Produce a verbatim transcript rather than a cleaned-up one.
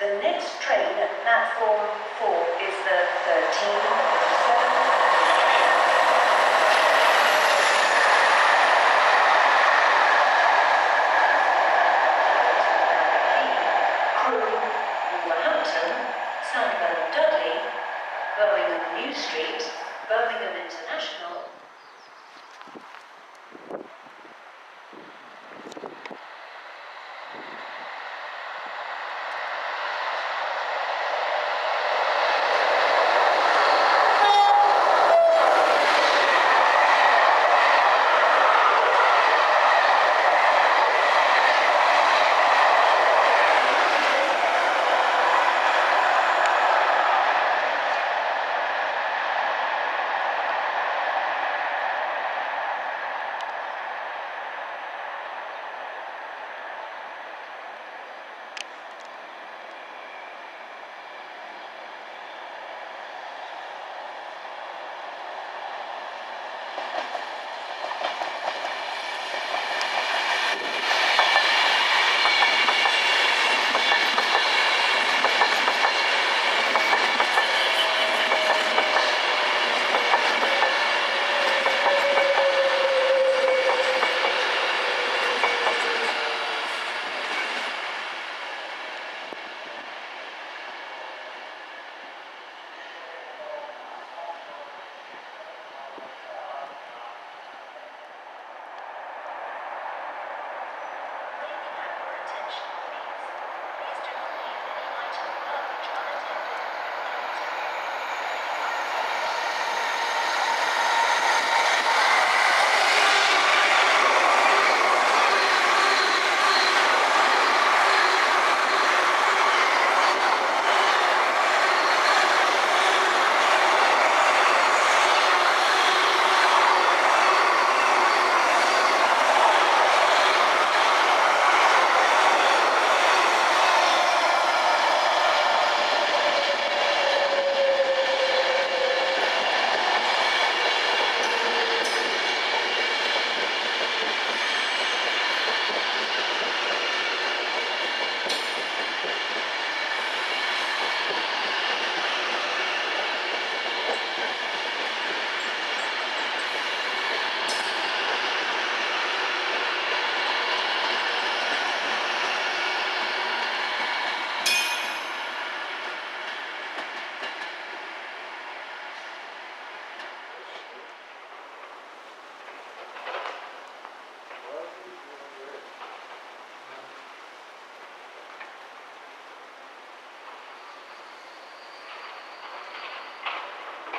The next train at platform four is the thirteen oh seven.